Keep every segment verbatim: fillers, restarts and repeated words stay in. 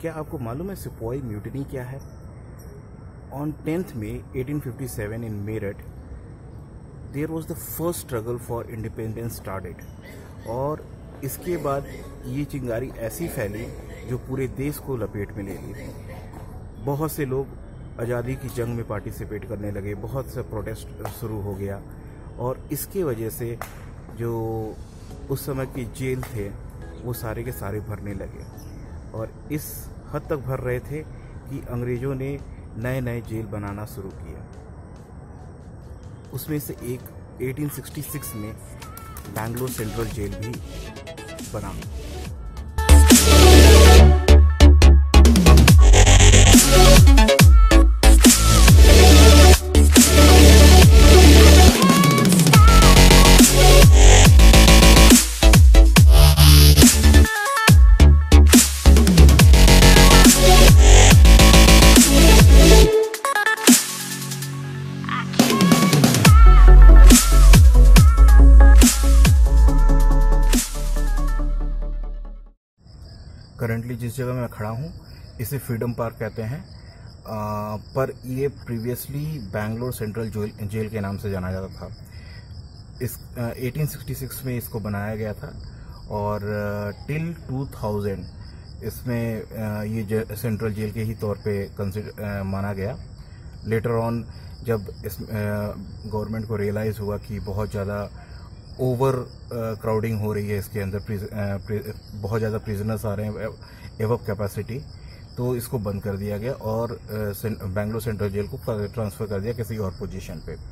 क्या आपको मालूम है सिपाही म्यूटिनी क्या है? On tenth May eighteen fifty-seven in Meerut there was the first struggle for independence started, और इसके बाद ये चिंगारी ऐसी फैली जो पूरे देश को लपेट में ले ली। बहुत से लोग आज़ादी की जंग में पार्टिसिपेट करने लगे, बहुत से प्रोटेस्ट शुरू हो गया, और इसके वजह से जो उस समय के जेल थे वो सारे के सारे भरने लगे, और इस हद तक भर रहे थे कि अंग्रेज़ों ने नए नए जेल बनाना शुरू किया। उसमें से एक eighteen sixty-six में बैंगलोर सेंट्रल जेल भी बना। करंटली जिस जगह मैं खड़ा हूँ इसे फ्रीडम पार्क कहते हैं, आ, पर ये previously Bangalore central jail jail के नाम से जाना जाता था। इस आ, eighteen sixty-six में इसको बनाया गया था, और टिल two thousand इसमें आ, ये जे, सेंट्रल जेल के ही तौर पे कंसिडर माना गया। लेटर ऑन जब इस गवर्नमेंट को रियलाइज़ हुआ कि बहुत ज़्यादा ओवर क्राउडिंग uh, हो रही है इसके अंदर, प्रिज, uh, बहुत ज़्यादा प्रिजनर्स आ रहे हैं एवब कैपेसिटी, तो इसको बंद कर दिया गया और बैंगलोर सेंट्रल जेल को ट्रांसफ़र कर दिया किसी और पोजीशन पे।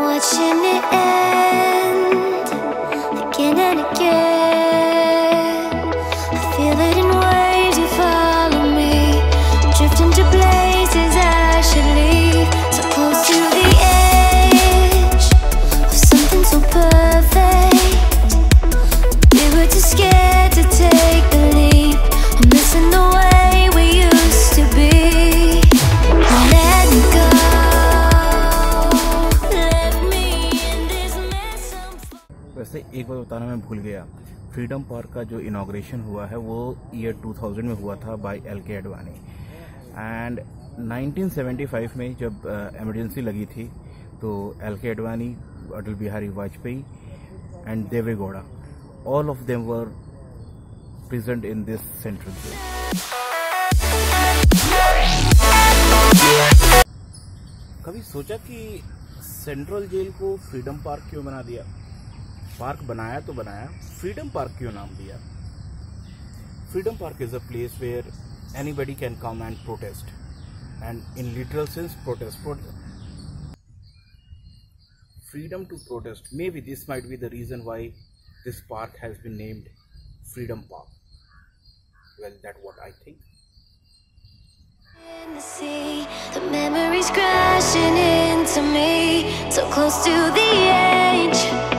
Watching it end, again and again. एक बार बताना मैं भूल गया, फ्रीडम पार्क का जो इनॉग्रेशन हुआ है वो ईयर two thousand में हुआ था by L K Advani, and nineteen seventy-five में जब इमरजेंसी uh, लगी थी तो L K Advani, Atal Bihari Vajpayee and Deve Gowda, all of them were present in this central jail. कभी सोचा कि सेंट्रल जेल को फ्रीडम पार्क क्यों बना दिया? पार्क बनाया तो बनाया, फ्रीडम पार्क क्यों नाम दिया? Freedom park is a place where anybody can come and protest, and in literal sense protest, freedom to protest. May be this might be the reason why this park has been named freedom park. Well, that what I think.